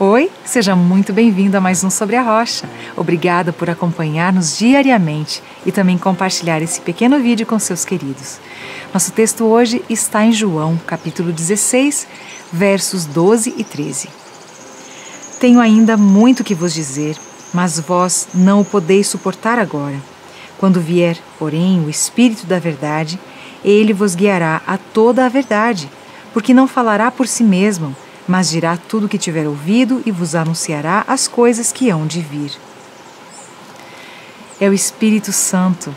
Oi, seja muito bem-vindo a mais um Sobre a Rocha. Obrigada por acompanhar-nos diariamente e também compartilhar esse pequeno vídeo com seus queridos. Nosso texto hoje está em João, capítulo 16, versos 12 e 13. Tenho ainda muito que vos dizer, mas vós não o podeis suportar agora. Quando vier, porém, o Espírito da verdade, ele vos guiará a toda a verdade, porque não falará por si mesmo, mas dirá tudo o que tiver ouvido e vos anunciará as coisas que hão de vir. É o Espírito Santo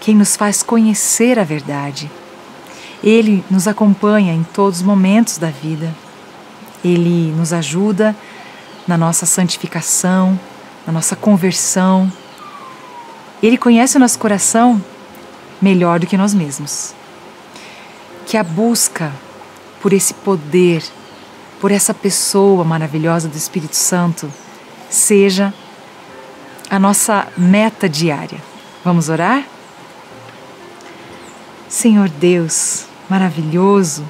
quem nos faz conhecer a verdade. Ele nos acompanha em todos os momentos da vida. Ele nos ajuda na nossa santificação, na nossa conversão. Ele conhece o nosso coração melhor do que nós mesmos. Que a busca por esse poder, por essa pessoa maravilhosa do Espírito Santo, seja a nossa meta diária. Vamos orar? Senhor Deus maravilhoso,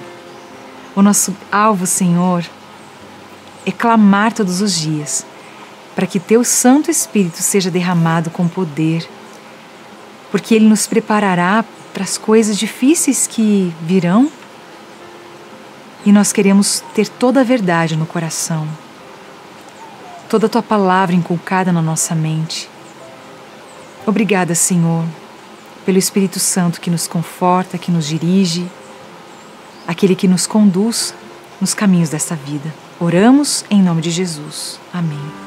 o nosso alvo, Senhor, é clamar todos os dias para que Teu Santo Espírito seja derramado com poder, porque Ele nos preparará para as coisas difíceis que virão. E nós queremos ter toda a verdade no coração, toda a Tua palavra inculcada na nossa mente. Obrigada, Senhor, pelo Espírito Santo que nos conforta, que nos dirige, aquele que nos conduz nos caminhos desta vida. Oramos em nome de Jesus. Amém.